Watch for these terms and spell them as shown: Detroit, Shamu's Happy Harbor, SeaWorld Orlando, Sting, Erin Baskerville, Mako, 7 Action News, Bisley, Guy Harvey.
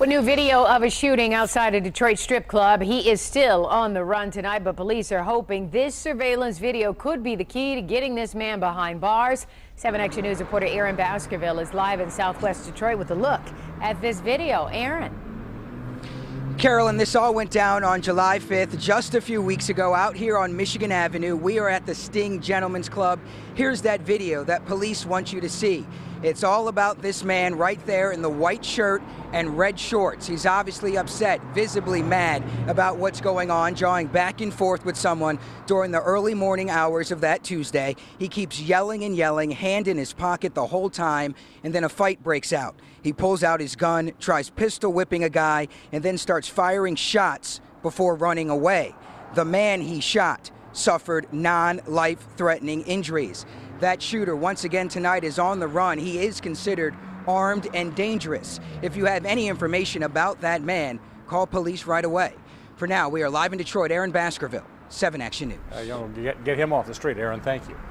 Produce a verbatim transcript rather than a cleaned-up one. Well, new video of a shooting outside a Detroit strip club. He is still on the run tonight, but police are hoping this surveillance video could be the key to getting this man behind bars. seven Action News reporter Erin Baskerville is live in Southwest Detroit with a look at this video. Erin. Carolyn, this all went down on July fifth, just a few weeks ago, out here on Michigan Avenue. We are at the Sting Gentlemen's Club. Here's that video that police want you to see. It's all about this man right there in the white shirt and red shorts. He's obviously upset, visibly mad about what's going on, jawing back and forth with someone during the early morning hours of that Tuesday. He keeps yelling and yelling, hand in his pocket the whole time, and then a fight breaks out. He pulls out his gun, tries pistol whipping a guy, and then starts firing shots before running away. The man he shot suffered non-life-threatening injuries. That shooter, once again tonight, is on the run. He is considered armed and dangerous. If you have any information about that man, call police right away. For now, we are live in Detroit. Erin Baskerville, seven Action News. Uh, you know, get, get him off the street, Erin. Thank you.